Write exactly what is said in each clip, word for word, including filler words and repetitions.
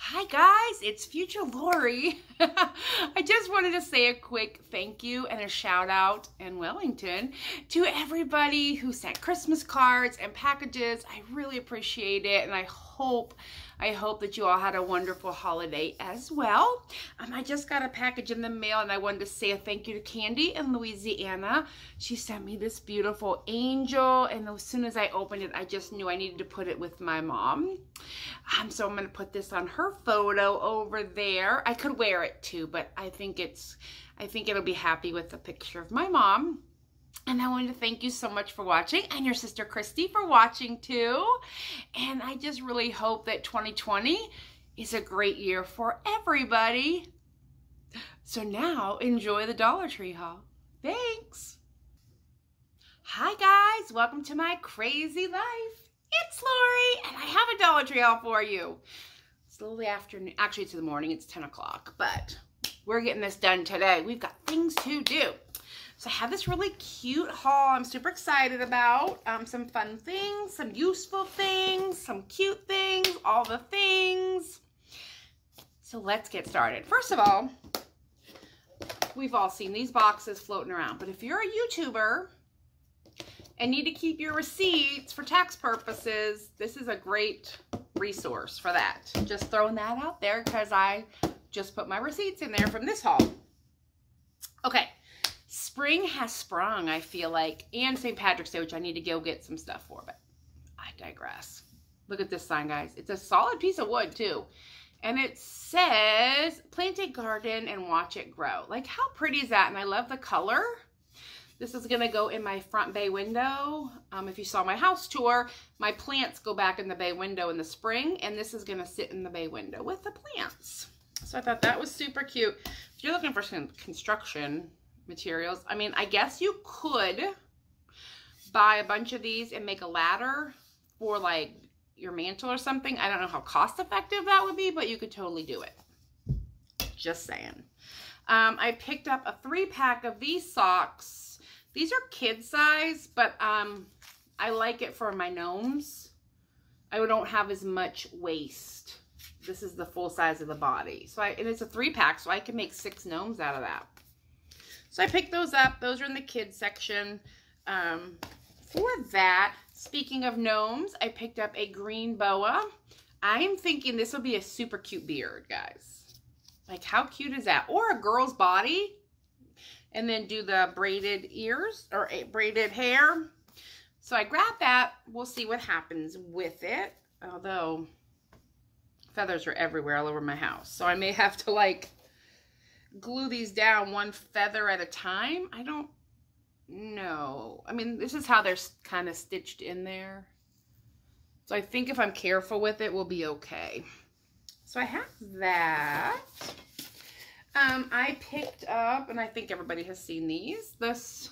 Hi guys, it's Future Lori. I just wanted to say a quick thank you and a shout out in Wellington to everybody who sent Christmas cards and packages. I really appreciate it, and I hope I hope that you all had a wonderful holiday as well. Um, I just got a package in the mail, and I wanted to say a thank you to Candy in Louisiana. She sent me this beautiful angel, and as soon as I opened it, I just knew I needed to put it with my mom. Um, so I'm gonna put this on her photo over there. I could wear it too, but I think it's, I think it'll be happy with a picture of my mom. And I wanted to thank you so much for watching, and your sister Christy for watching too. And I just really hope that twenty twenty is a great year for everybody. So now enjoy the Dollar Tree haul. Thanks. Hi guys, welcome to my crazy life. It's Lori, and I have a Dollar Tree haul for you. It's late afternoon, actually it's in the morning, it's ten o'clock, but we're getting this done today. We've got things to do. So I have this really cute haul I'm super excited about. Um, some fun things, some useful things, some cute things, all the things. So let's get started. First of all, we've all seen these boxes floating around, but if you're a YouTuber and need to keep your receipts for tax purposes, this is a great resource for that. Just throwing that out there because I just put my receipts in there from this haul. Okay. Spring has sprung, I feel like, and Saint Patrick's Day, which I need to go get some stuff for, but I digress. Look at this sign, guys. It's a solid piece of wood, too, and it says, plant a garden and watch it grow. Like, how pretty is that? And I love the color. This is going to go in my front bay window. Um, if you saw my house tour, my plants go back in the bay window in the spring, and this is going to sit in the bay window with the plants. So I thought that was super cute. If you're looking for some construction materials, I mean, I guess you could buy a bunch of these and make a ladder for like your mantle or something. I don't know how cost effective that would be, but you could totally do it. Just saying. Um, I picked up a three pack of these socks. These are kid size, but um, I like it for my gnomes. I don't have as much waist. This is the full size of the body. So I, and it's a three pack, so I can make six gnomes out of that. So I picked those up. Those are in the kids section. Um, for that, speaking of gnomes, I picked up a green boa. I'm thinking this will be a super cute beard, guys. Like, how cute is that? Or a girl's body. And then do the braided ears or braided hair. So I grabbed that. We'll see what happens with it. Although, feathers are everywhere all over my house. So I may have to, like, glue these down one feather at a time. I don't know. I mean, this is how they're kind of stitched in there. So I think if I'm careful with it, we'll be okay. So I have that. Um, I picked up, and I think everybody has seen these, this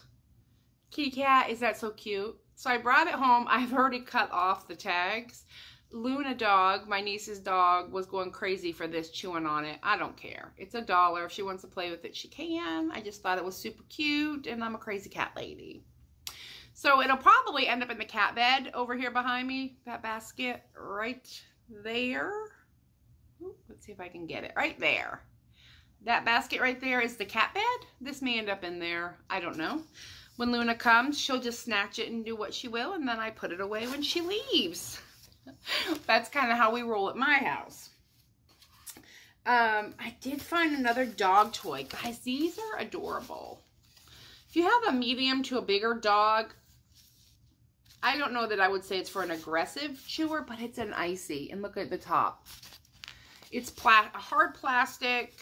kitty cat. Is that so cute? So I brought it home. I've already cut off the tags. Luna dog, my niece's dog, was going crazy for this, chewing on it. I don't care. It's a dollar. If she wants to play with it, she can. I just thought it was super cute, and I'm a crazy cat lady. So it'll probably end up in the cat bed over here behind me. That basket right there. Ooh, let's see if I can get it. Right there. That basket right there is the cat bed. This may end up in there. I don't know. When Luna comes, she'll just snatch it and do what she will, and then I put it away when she leaves. That's kind of how we roll at my house. Um, I did find another dog toy. Guys, these are adorable. If you have a medium to a bigger dog, I don't know that I would say it's for an aggressive chewer, but it's an icy. And look at the top. It's pla- hard plastic.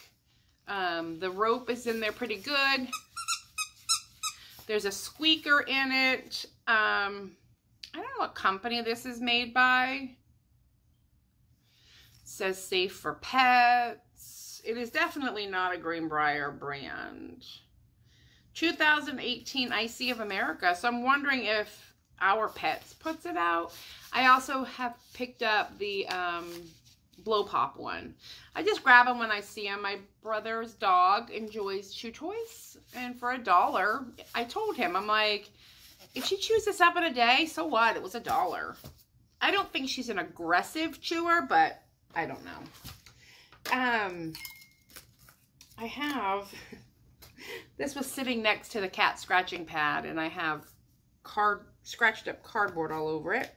Um, the rope is in there pretty good. There's a squeaker in it. Um... I don't know what company this is made by. It says safe for pets. It is definitely not a Greenbrier brand. two thousand eighteen Icy of America. So I'm wondering if Our Pets puts it out. I also have picked up the um, Blow Pop one. I just grab them when I see them. My brother's dog enjoys chew toys. And for a dollar, I told him, I'm like, if she chews this up in a day, so what? It was a dollar. I don't think she's an aggressive chewer, but I don't know. Um, I have, this was sitting next to the cat scratching pad, and I have card, scratched up cardboard all over it.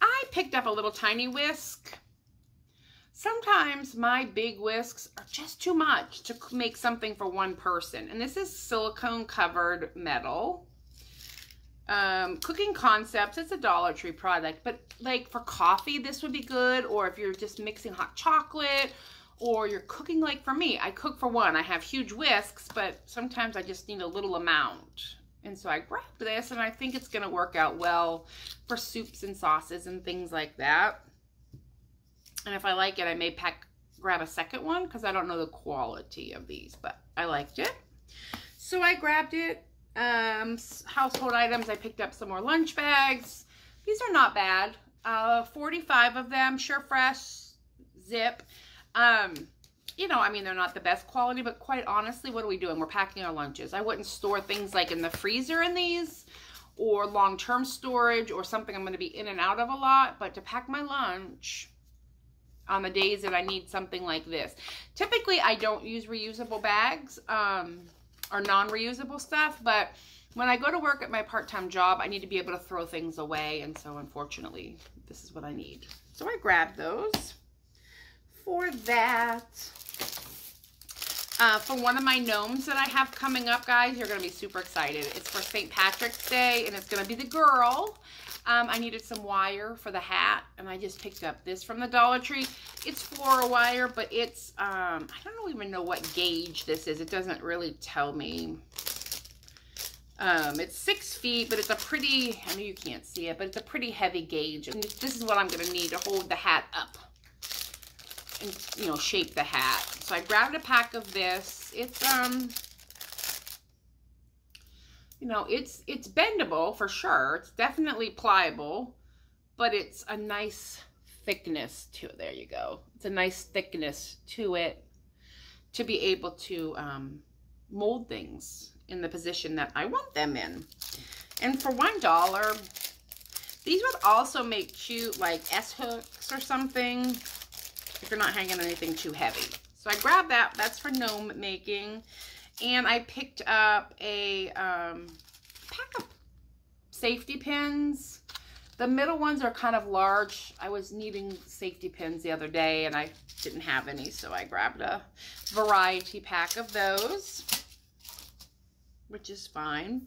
I picked up a little tiny whisk. Sometimes my big whisks are just too much to make something for one person. And this is silicone covered metal. Um, Cooking Concepts, it's a Dollar Tree product, but like for coffee, this would be good. Or if you're just mixing hot chocolate, or you're cooking, like for me, I cook for one. I have huge whisks, but sometimes I just need a little amount. And so I grabbed this, and I think it's gonna work out well for soups and sauces and things like that. And if I like it, I may pack, grab a second one, because I don't know the quality of these, but I liked it. So I grabbed it. Um, household items, I picked up some more lunch bags. These are not bad. Uh, forty-five of them, SureFresh, zip. Um, you know, I mean, they're not the best quality, but quite honestly, what are we doing? We're packing our lunches. I wouldn't store things like in the freezer in these, or long-term storage, or something I'm going to be in and out of a lot, but to pack my lunch on the days that I need something like this. Typically, I don't use reusable bags, um, or non-reusable stuff, but when I go to work at my part-time job, I need to be able to throw things away, and so unfortunately, this is what I need. So I grabbed those for that. Uh, for one of my gnomes that I have coming up, guys, you're gonna be super excited. It's for Saint Patrick's Day, and it's gonna be the girl. Um, I needed some wire for the hat, and I just picked up this from the Dollar Tree. It's floral wire, but it's, um, I don't even know what gauge this is. It doesn't really tell me. Um, it's six feet, but it's a pretty, I know you can't see it, but it's a pretty heavy gauge. And this is what I'm going to need to hold the hat up and, you know, shape the hat. So I grabbed a pack of this. It's, um... you know, it's it's bendable for sure. It's definitely pliable, but it's a nice thickness to it. There you go. It's a nice thickness to it to be able to um, mold things in the position that I want them in. And for one dollar, these would also make cute like S-hooks or something if you're not hanging anything too heavy. So I grabbed that. That's for gnome making. And I picked up a um, pack of safety pins. The middle ones are kind of large. I was needing safety pins the other day, and I didn't have any, so I grabbed a variety pack of those, which is fine.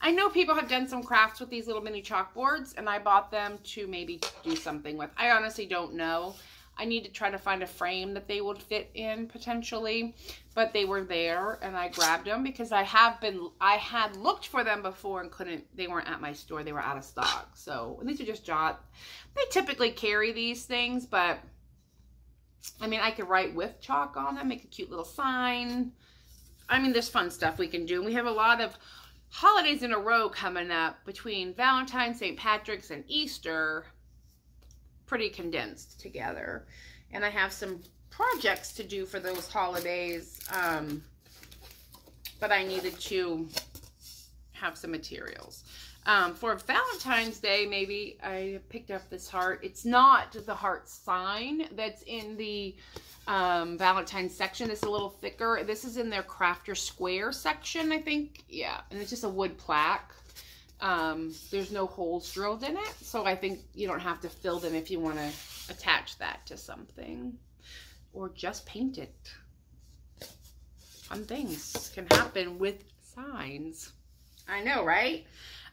I know people have done some crafts with these little mini chalkboards, and I bought them to maybe do something with. I honestly don't know. I need to try to find a frame that they would fit in potentially, but they were there and I grabbed them because I have been, I had looked for them before and couldn't, they weren't at my store. They were out of stock. So these are just Jot. They typically carry these things, but I mean, I could write with chalk on them, make a cute little sign. I mean, there's fun stuff we can do. And we have a lot of holidays in a row coming up between Valentine's, Saint Patrick's, and Easter. Pretty condensed together, and I have some projects to do for those holidays, um, but I needed to have some materials. Um, for Valentine's Day, maybe I picked up this heart. It's not the heart sign that's in the um, Valentine's section. It's a little thicker. This is in their Crafter Square section, I think. Yeah, and it's just a wood plaque. Um, there's no holes drilled in it, so I think you don't have to fill them if you want to attach that to something or just paint it. Fun things can happen with signs. I know, right?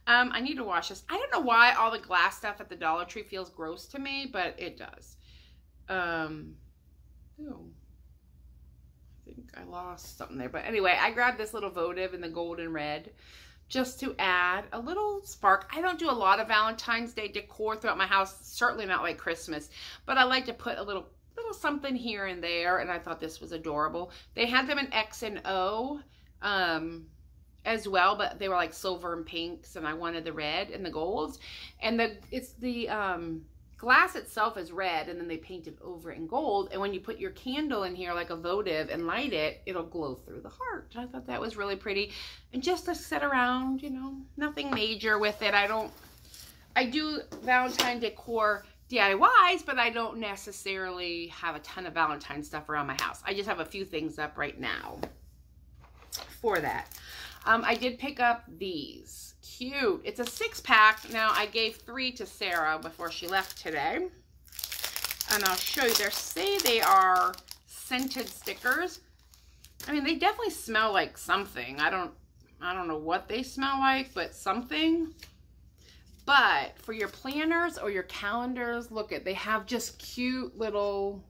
Um, I need to wash this. I don't know why all the glass stuff at the Dollar Tree feels gross to me, but it does. Um, ew. I think I lost something there, but anyway, I grabbed this little votive in the gold and red, just to add a little spark. I don't do a lot of Valentine's Day decor throughout my house, certainly not like Christmas, but I like to put a little little something here and there, and I thought this was adorable. They had them in X and O um, as well, but they were like silver and pinks, and I wanted the red and the golds. And the it's the um, glass itself is red, and then they painted over it in gold, and when you put your candle in here like a votive and light it, it'll glow through the heart. I thought that was really pretty, and just to sit around, you know, nothing major with it. I don't I do Valentine decor D I Ys, but I don't necessarily have a ton of Valentine's stuff around my house. I just have a few things up right now for that. Um, I did pick up these. Cute. It's a six pack. Now, I gave three to Sarah before she left today. And I'll show you. They say they are scented stickers. I mean, they definitely smell like something. I don't, I don't know what they smell like, but something. But for your planners or your calendars, look at, they have just cute little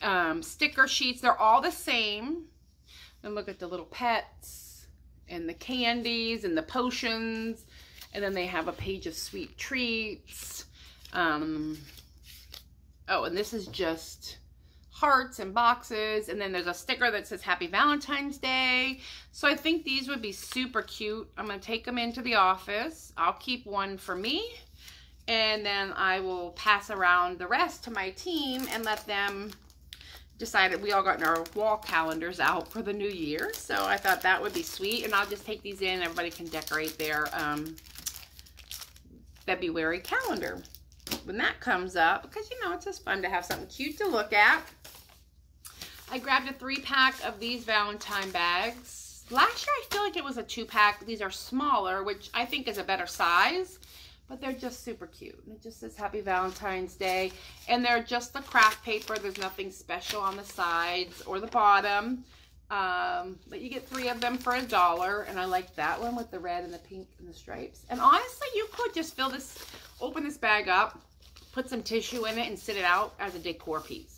um, sticker sheets. They're all the same. And look at the little pets and the candies and the potions. And then they have a page of sweet treats. Um, oh, and this is just hearts and boxes, and then there's a sticker that says Happy Valentine's Day. So I think these would be super cute. I'm going to take them into the office. I'll keep one for me, and then I will pass around the rest to my team and let them decide. We all got our wall calendars out for the new year, so I thought that would be sweet. And I'll just take these in. Everybody can decorate their um, February calendar when that comes up, because, you know, it's just fun to have something cute to look at. I grabbed a three pack of these Valentine bags. Last year, I feel like it was a two pack. These are smaller, which I think is a better size, but they're just super cute. And it just says Happy Valentine's Day. And they're just the craft paper. There's nothing special on the sides or the bottom. Um, but you get three of them for a dollar. And I like that one with the red and the pink and the stripes. And honestly, you could just fill this, open this bag up, put some tissue in it and sit it out as a decor piece.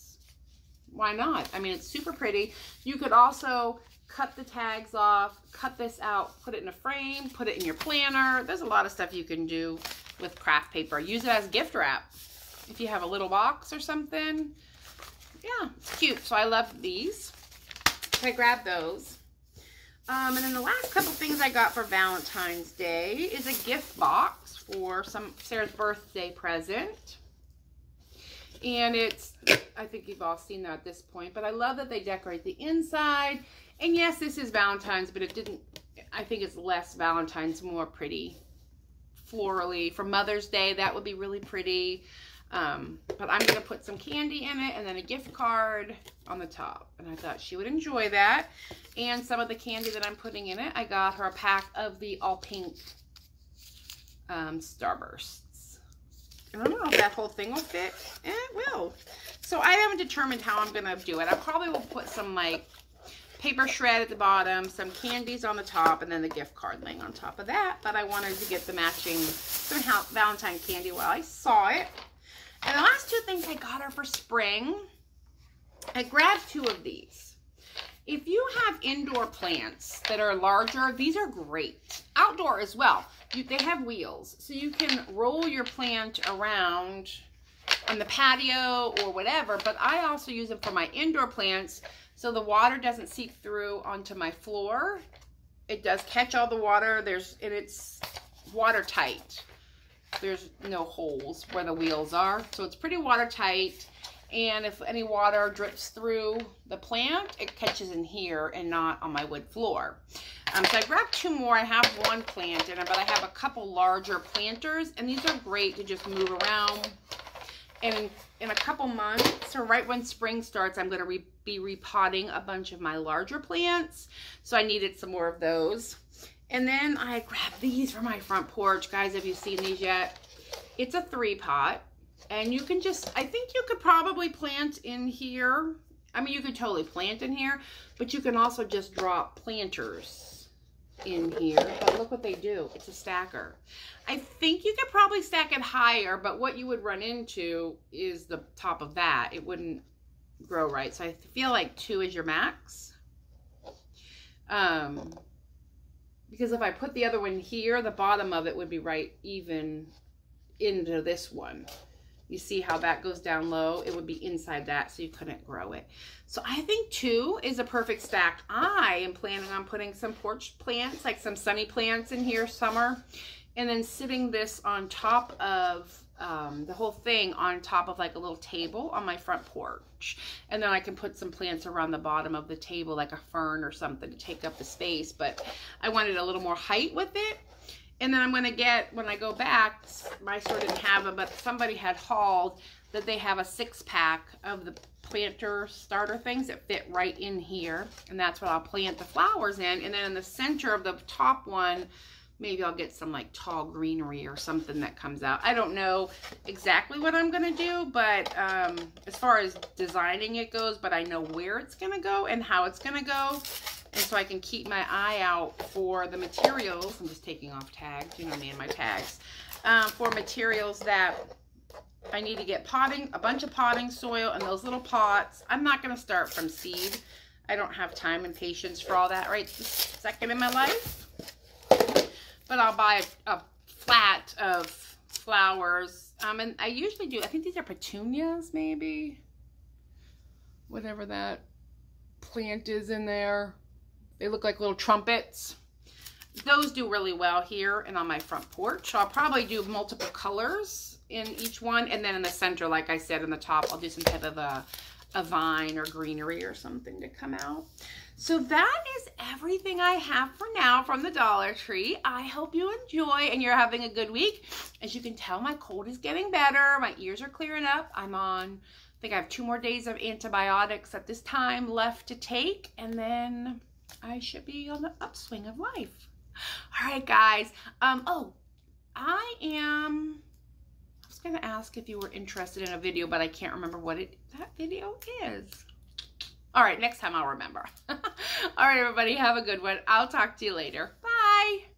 Why not? I mean, it's super pretty. You could also cut the tags off, cut this out, put it in a frame, put it in your planner. There's a lot of stuff you can do with craft paper. Use it as gift wrap if you have a little box or something. Yeah, it's cute. So I love these. I grabbed those. Um, and then the last couple things I got for Valentine's Day is a gift box for some Sarah's birthday present. And it's, I think you've all seen that at this point, but I love that they decorate the inside. And yes, this is Valentine's, but it didn't, I think it's less Valentine's, more pretty, florally. For Mother's Day, that would be really pretty. Um, but I'm going to put some candy in it and then a gift card on the top. And I thought she would enjoy that. And some of the candy that I'm putting in it, I got her a pack of the all pink um, Starburst. I don't know if that whole thing will fit. Eh, it will. So I haven't determined how I'm going to do it. I probably will put some, like, paper shred at the bottom, some candies on the top, and then the gift card laying on top of that. But I wanted to get the matching some Valentine candy while I saw it. And the last two things I got are for spring. I grabbed two of these. If you have indoor plants that are larger, these are great. Outdoor as well. You, they have wheels, so you can roll your plant around on the patio or whatever, but I also use them for my indoor plants so the water doesn't seep through onto my floor. It does catch all the water, there's and it's watertight. There's no holes where the wheels are, so it's pretty watertight, and if any water drips through the plant, it catches in here and not on my wood floor. Um, so I grabbed two more. I have one plant in it, but I have a couple larger planters, and these are great to just move around. And in, in a couple months, or right when spring starts, I'm going to re be repotting a bunch of my larger plants, so I needed some more of those. And then I grabbed these for my front porch. Guys, have you seen these yet? It's a three pot, and you can just, I think you could probably plant in here. I mean, you could totally plant in here, but you can also just drop planters in here. But look what they do. It's a stacker. I think you could probably stack it higher, but what you would run into is the top of that. It wouldn't grow right. So I feel like two is your max. Um, because if I put the other one here, the bottom of it would be right even into this one. You see how that goes down low? It would be inside that, so you couldn't grow it. So I think two is a perfect stack. I am planning on putting some porch plants, like some sunny plants in here summer, and then sitting this on top of um, the whole thing on top of like a little table on my front porch. And then I can put some plants around the bottom of the table, like a fern or something, to take up the space. But I wanted a little more height with it. And then I'm going to get, when I go back, my store didn't have them, but somebody had hauled that they have a six pack of the planter starter things that fit right in here. And that's what I'll plant the flowers in. And then in the center of the top one, maybe I'll get some like tall greenery or something that comes out. I don't know exactly what I'm going to do, but um, as far as designing it goes, but I know where it's going to go and how it's going to go. And so I can keep my eye out for the materials. I'm just taking off tags, you know me and my tags, um, for materials that I need to get potting, a bunch of potting soil and those little pots. I'm not going to start from seed. I don't have time and patience for all that right this second in my life. But I'll buy a, a flat of flowers. Um, and I usually do, I think these are petunias maybe, whatever that plant is in there. They look like little trumpets. Those do really well here and on my front porch. So I'll probably do multiple colors in each one. And then in the center, like I said, in the top, I'll do some type of a, a vine or greenery or something to come out. So that is everything I have for now from the Dollar Tree. I hope you enjoy and you're having a good week. As you can tell, my cold is getting better. My ears are clearing up. I'm on, I think I have two more days of antibiotics at this time left to take. And then I should be on the upswing of life. All right, guys. Um, oh, I am, I was going to ask if you were interested in a video, but I can't remember what it, that video is. All right, next time I'll remember. All right, everybody, have a good one. I'll talk to you later. Bye.